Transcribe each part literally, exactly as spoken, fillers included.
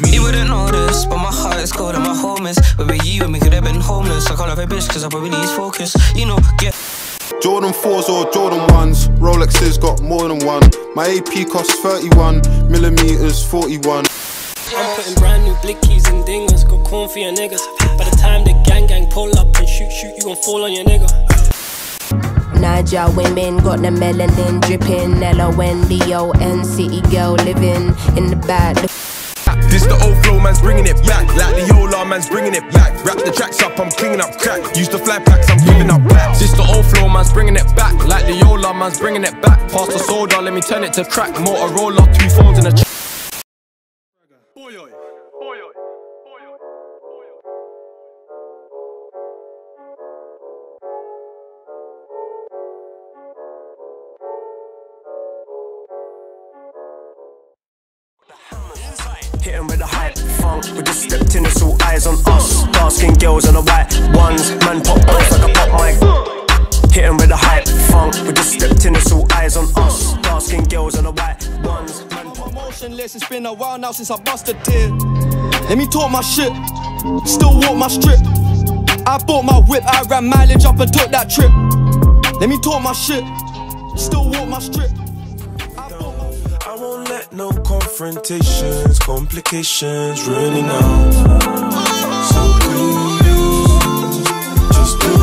me. You wouldn't know this, but my heart is cold and my home is where were you when we could have been homeless? I call up a bitch cause I probably lose focus. You know, get Jordan fours or Jordan ones, Rolexes got more than one. My A P costs thirty-one, millimeters forty-one. I'm putting brand new blickies and dingers, got corn for your niggas. By the time the gang gang pull up and shoot shoot, you gon' fall on your nigga. Niger women got the melanin dripping, L O N D O N, city girl living in the back. This the old flow, man's bringing it back. Like the Yola, man's bringing it back. Wrap the tracks up, I'm cleaning up crack. Use the fly packs, I'm giving up packs. This the old flow, man's bringing it back. Like the Yola, man's bringing it back. Pass the soda, let me turn it to crack. Motorola, two phones in a chat. Oi, oi, oi, oi. Hit 'em with the hype, funk. We just stepped in, it's all eyes on us. Dark skinned girls and the white ones. Man pop off like a pop mic. Hit 'em with the hype, funk. We just stepped in, it's all eyes on us. Dark skinned girls and the white ones. Man pop motionless, it's been a while now since I busted tear. Let me talk my shit, still walk my strip. I bought my whip, I ran mileage up and took that trip. Let me talk my shit, still walk my strip. I won't let no confrontations, complications ruining out. So do you, just do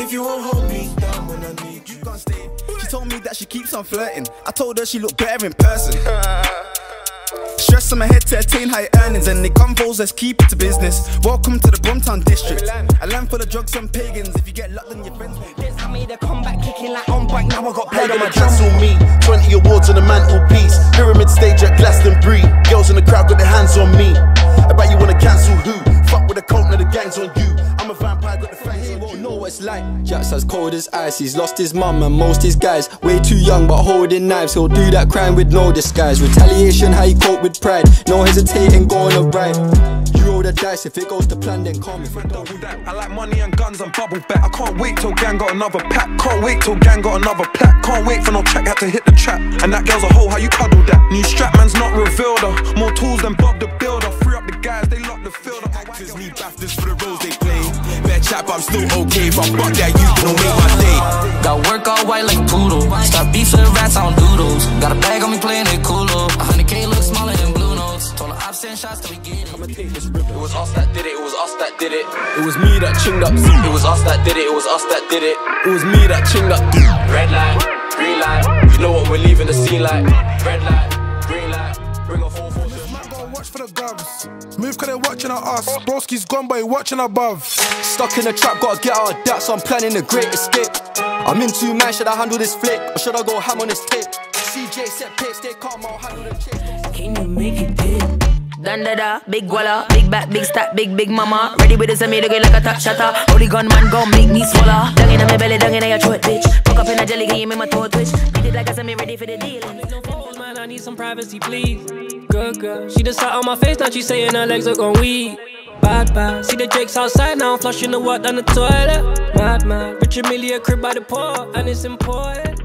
you. If you won't hold me down when I need you, you can't stay. She told me that she keeps on flirting. I told her she looked better in person. Stress on my head to attain high earnings, and the convos, let's keep it to business. Welcome to the Bromtown district. I land for the drugs and pagans. If you get luck, then your friends will. I made a comeback kicking like on back. Now I got blood on my cancel me. Twenty awards on the mantelpiece. Pyramid stage at Glastonbury. Girls in the crowd got their hands on me. I bet you wanna cancel who? Fuck with the cult, now the gang's on you. I'm a vampire, got the fangs on you. Won't know what it's like. Jack's as cold as ice. He's lost his mum and most his guys. Way too young but holding knives. He'll do that crime with no disguise. Retaliation, how you cope with pride. No hesitating, going alright. You roll the dice, if it goes to plan then call me for double that. I like money and guns and bubble bet. I can't wait till gang got another pack. Can't wait till gang got another plaque. Can't wait for no check, had to hit the trap. And that girl's a hoe, how you cuddle that? New strap, man's not revealed her. More tools than Bob the Builder. Free up the guys, they lock the field up. Actors need BAFTAs for the roles they play. Bad chap, I'm still okay. If I fuck that, you don't make my day. Got work all white like poodle. Stop beefing rats on doodles. Got a bag on me playing it cool. one hundred K looks smaller than blue notes. Told her I've sent shots till we get it. It was us that did it, it was us that did it. It was me that chinged up. It was us that did it, it was us that did it. It was me that chinged up. Red light, green light. You know what we're leaving the scene like. Red light, green light. Bring a full force. Watch for the grabs. Move cause they're watching our ass. Broski's gone but he watching above. Stuck in a trap, gotta get out of that. So I'm planning a great escape. I'm in two man, should I handle this flick? Or should I go ham on this tape? C J set pace, they calm, I'll handle the chase. Can you make it big? Dandada, big walla, big back, big stack, big big mama. Ready with this and me looking like a top shatter. Holy gun man gon' make me swallow. Dung in my belly, dung in your throat, bitch. Fuck up in a jelly, give me my throat, bitch. Beat it like I said, me ready for the deal. Man, I need some privacy, please. Good girl, she just sat on my face, now she saying her legs are gon' weak. Bad bad, see the jakes outside now, I'm flushing the water down the toilet. Mad man, Richard Millie a crib by the port, and it's important.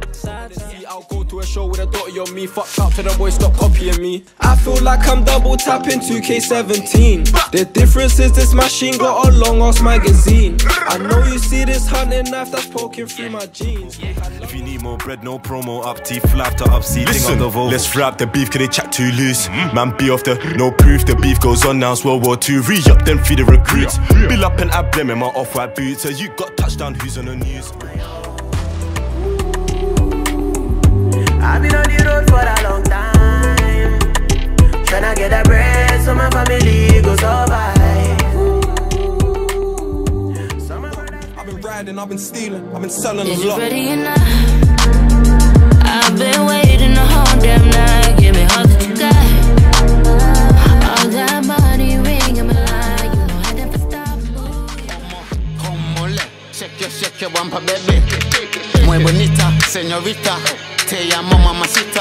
I'll go to a show with a dotty on me. Fucked up to the boys, stop copying me. I feel like I'm double tapping two K seventeen. The difference is this machine got a long ass magazine. I know you see this hunting knife that's poking through my jeans. If you need more bread, no promo. Up T flap to up C, thing on the vote. Let's wrap the beef, cause they chat too loose. Man be off the no proof. The beef goes on now, it's World War Two. Re-up, then feed the recruits. Bill up and ab them in my off-white boots. So you got touchdown, who's on the news? I've been on the road for a long time, tryna get a bread so my family go survive. I've been riding, I've been stealing, I've been selling a lot. Is ready enough? I've been waiting a whole damn night. Give me all that you got. All that money ring in my line. You know I never stop. Come on, shake your, shake your bumper, baby. Muy bonita, señorita. Tell your mama, my sister,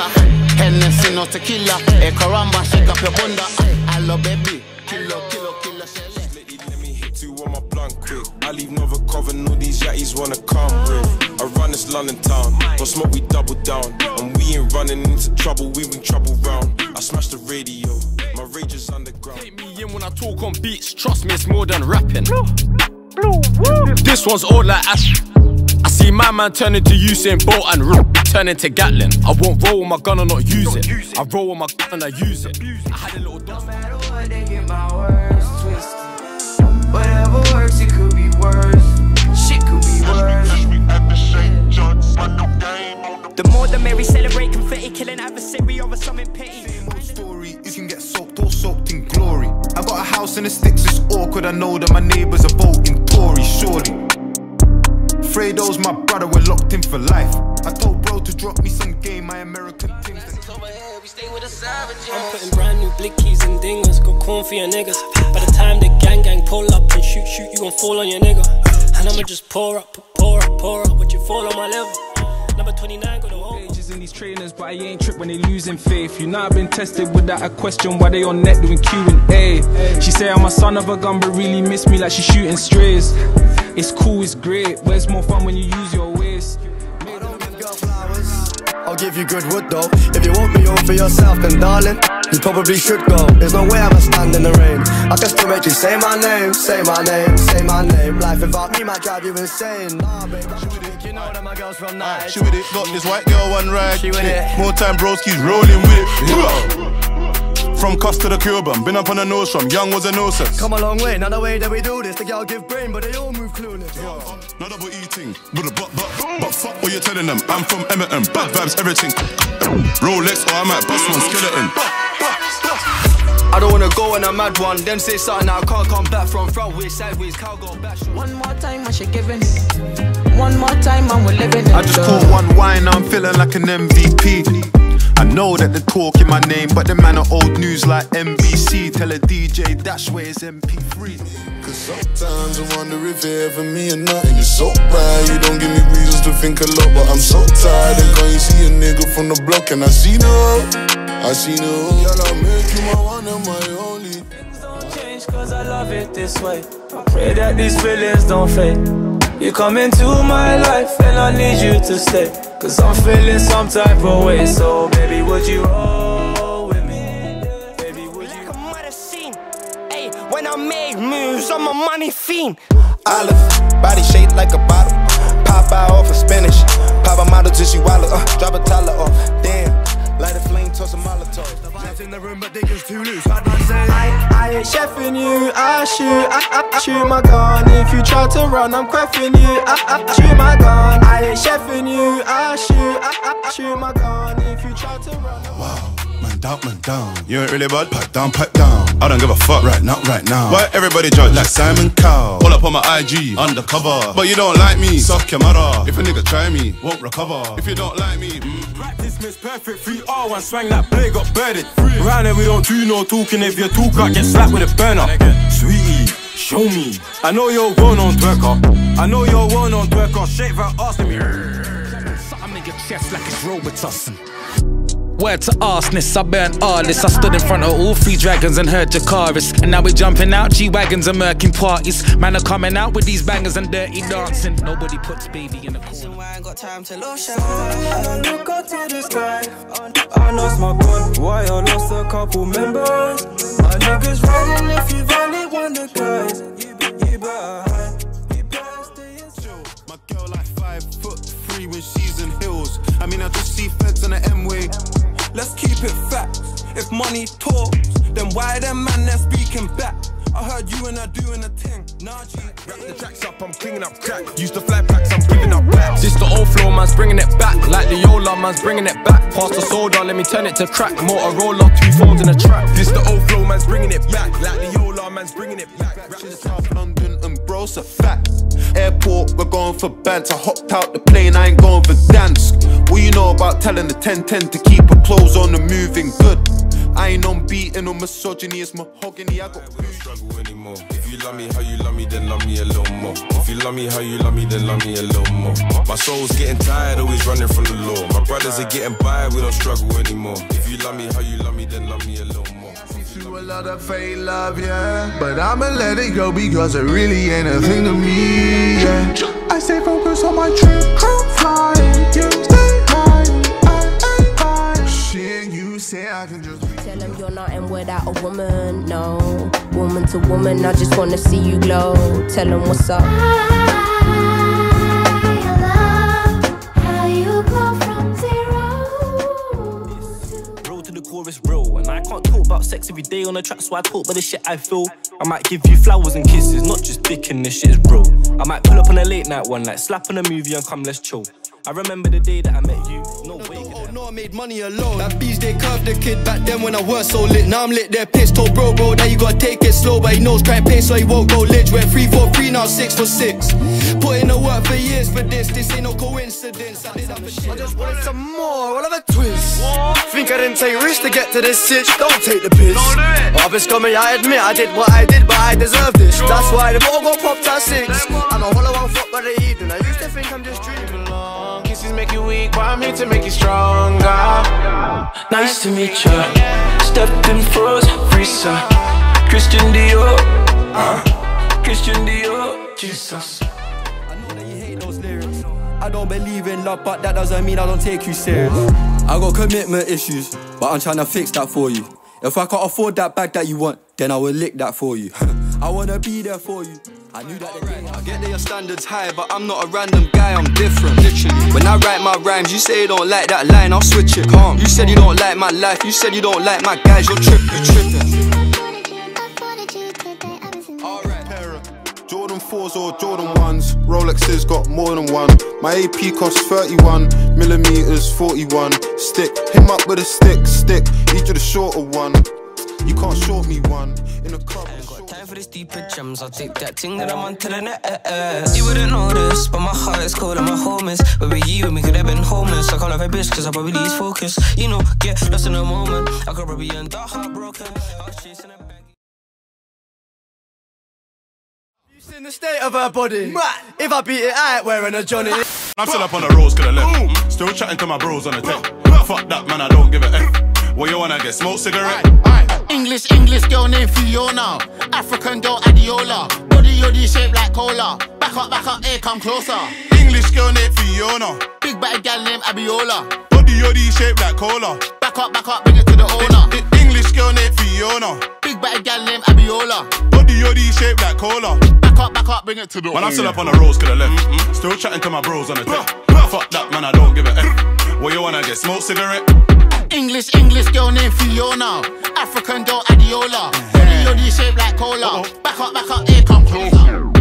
Hennessy, no tequila. Hey, caramba, shake up your bunda. I love baby, kilo, kilo, kilo. Let me hit two on my blunt quick. I leave Nova Coven, all these yatties wanna come with. I run this London town, don't smoke, we double down. And we ain't running into trouble, we been trouble round. I smash the ring. radio. My rage is underground. Take me in when I talk on beats. Trust me, it's more than rapping. Blue, blue, woo. This one's all like ash. I see my man turn into Usain Bolt and rope. Turn into Gatlin. I won't roll with my gun or not use it. I roll with my gun and I use it. I had a little dust. No matter what, they get my words twisted. Whatever works, it could be worse. Shit could be worse. The more the merry, celebrate confetti, kill an adversary over something petty. Same old story, you can get soaked or soaked in glory. I got a house in the sticks, it's awkward. I know that my neighbours are voting Tory, surely. Fredo's my brother, we're locked in for life. I told bro to drop me some game, my American things. I'm putting brand new blickies and dingers, got corn for your niggas. By the time the gang gang pull up and shoot shoot, you gon' fall on your nigga. And I'ma just pour up, pour up, pour up, but you fall on my level. Number twenty-nine got the whole pages in these trainers, but I ain't tripped when they losing faith. You know I've been tested without a question, why they on net doing Q and A. She say I'm a son of a gun, but really miss me like she shooting strays. It's cool, it's great, but it's more fun when you use your waist. I don't give girl flowers, I'll give you good wood though. If you want me all for yourself, then darling, you probably should go. There's no way I'ma stand in the rain. I can still make you say my name, say my name, say my name. Life without me might drive you insane. Nah, babe, I'm with it, you know that my girl's from night. She with it, got this white girl one ride. She with it. More time broski's rolling with it. From Cuss to the Cuban, been up on the nose from young was a nuisance. Come a long way, not the way that we do this. The y'all give brain, but they all move clueless. Yeah. Not double eating, but, but, but, but fuck what you're telling them. I'm from Everton, bad vibes, everything. Rolex, or I might bust one skeleton. I don't wanna go on a mad one. Them say something I can't come back from. Front way, sideways, cow go back. One more time, I should give in. One more time, and we're living. I just caught one wine, I'm feeling like an M V P. I know that they talk in my name, but the man are old news like N B C. Tell a D J that's where it's M P three. Cause sometimes I wonder if it ever me or not. And you're so right, you don't give me reasons to think a lot. But I'm so tired, and can't you see a nigga from the block? And I see no, I see no. Y'all I'll make you my one and my only. Things don't change cause I love it this way. I pray that these feelings don't fade. You come into my life and I need you to stay. Cause I'm feeling some type of way. So baby, would you roll with me? Baby, would you? Like I might have seen, hey, when I made moves, I'm a money fiend. Olive, body shaped like a bottle. Pop out off of Spanish. Pop a model till she wallet, uh, drop a toddler off. Damn, light a flame, toss a Molotov. The vibes in the room, but they just too loose. I don't say I, I ain't chefing you. I shoot, I, I shoot my gun. If you try to run, I'm creffing you. I, I shoot my gun. I ain't chefing you. I shoot, I, I shoot my gun. If you try to run, I'm wow. Man down, man down. You ain't really bad. Pat down, pat down. I don't give a fuck right now, right now. Why everybody judge like Simon Cowell? Pull up on my I G, undercover. But you don't like me, suck your mother. If a nigga try me, won't recover. If you don't like me, mm. Practice Miss Perfect, three R one swang that play got birded. Round here we don't do no talking. If you talk, I get slapped with a burner. Sweetie, show me. I know you're one on twerker. I know you're one on twerker. Shake that ass to me. Something in your chest like it's Robert Tussin. Word to arseness, I burnt all this. I stood in front of all three dragons and heard Jacaris. And now we're jumping out, G-Wagons and murking parties. Man are coming out with these bangers and dirty dancing. Nobody puts baby in the corner. I ain't got time to lotion. Look up to the sky. I lost my gun, why I lost a couple members. My niggas running if you valid one the guys. You better, you better stay in show. My girl like five foot three when she's in hills. I mean I just see feds in the M-way. Let's keep it facts. If money talks, then why them man they're speaking back? I heard you and I doing a thing. Now nah, wrap the tracks up, I'm cleaning up crack. Used to fly packs, I'm giving up back. This the old flow, man's bringing it back. Like the Yola, man's bringing it back. Pass the soda, let me turn it to crack. Motorola, two phones in a trap. This the old flow, man's bringing it back. Like the Yola, man's bringing it back. Rap to South London and bros are facts. Airport, we're going for bands. I hopped out the plane, I ain't going for dance. What you know about telling the ten ten to keep her clothes on and moving good? I ain't on beating or misogyny, it's mahogany. I got no struggle anymore. If you love me how you love me, then love me a little more. If you love me how you love me, then love me a little more. My soul's getting tired, always running from the law. My brothers are getting by, we don't struggle anymore. If you love me how you love me, then love me a little more. To a lot of fake love, yeah. But I'ma let it go because it really ain't a thing to me, yeah. I stay focused on my trip, I'm flying, you stay high, I ain't high. Shit, you say I can just tell them you're nothing without a woman. No, woman to woman, I just wanna see you glow. Tell them what's up. I love how you go from zero to... Roll to the chorus, roll. And I can't talk about sex every day on the track, so I talk about the shit I feel. I might give you flowers and kisses, not just dick, and this shit is real. I might pull up on a late night one, like slap on a movie and come, let's chill. I remember the day that I met you, no, no way. No, oh, no, I made money alone. At B's they curved the kid back then when I weren't so lit. Now I'm lit, they're pissed. Told bro, bro, now you gotta take it slow. But he knows crime pain, so he won't go lidge. We're three for three, now six for six. Put in the work for years for this. This ain't no coincidence. I did have a shit. I just wanted some more, I'll have a twist. What? Think I didn't take risks to get to this sitch. Don't take the piss. Don't do it. I've been scummy, I admit I did what I did, but I deserve this. Sure. That's why the ball got popped at six. And I hollow out fuck by the evening. I used to think I'm just dreaming. Make you weak, but I'm here to make you stronger. Nice to meet ya. Stepped in froze, Frisa. Christian Dior, uh, Christian Dior, Jesus. I know that you hate those lyrics. I don't believe in love, but that doesn't mean I don't take you serious. I got commitment issues, but I'm trying to fix that for you. If I can't afford that bag that you want, then I will lick that for you. I wanna be there for you. I knew that right. I get that your standards high, but I'm not a random guy, I'm different. Literally. When I write my rhymes, you say you don't like that line, I'll switch it. Calm. You said you don't like my life, you said you don't like my guys, you're tripping, tripping. Alright, Para. Jordan fours or Jordan ones, Rolexes got more than one. My A P costs thirty-one, millimeters forty-one. Stick, him up with a stick, stick. Each of the shorter one. You can't short me one in a club. I ain't got time for this deeper gems. I'll take that thing that I'm on to the net. You wouldn't know this, but my heart is cold and my home is. Where were you when we could have been homeless? I call off a bitch cause I probably lose focus. You know, get lost in a moment. I could probably end up heartbroken. I was chasing a bag. You seen the state of her body? If I beat it out wearing a Johnny. I'm still up on the roads, could have left. Still chatting to my bros on the tech. Fuck that man, I don't give a F. Well, you wanna get smoked cigarette? Aye, aye. English, English girl named Fiona. African girl Adiola. Body yoddy shaped like cola. Back up, back up, hey, come closer. English girl named Fiona. Big bad gal named Abiola. Body yoddy shaped like cola. Back up, back up, bring it to the owner. English girl named Fiona. Big bad gal named Abiola. Body yoddy shaped like cola. Back up, back up, bring it to the owner. When I'm still up on the roads, could have left. Mm -mm. Still chatting to my bros on the tech. Fuck that man, I don't give a F. Well, you wanna get smoked cigarette? English, English girl named Fiona. African girl Adiola. Body yoddy shaped like cola. Back up, back up, here come closer.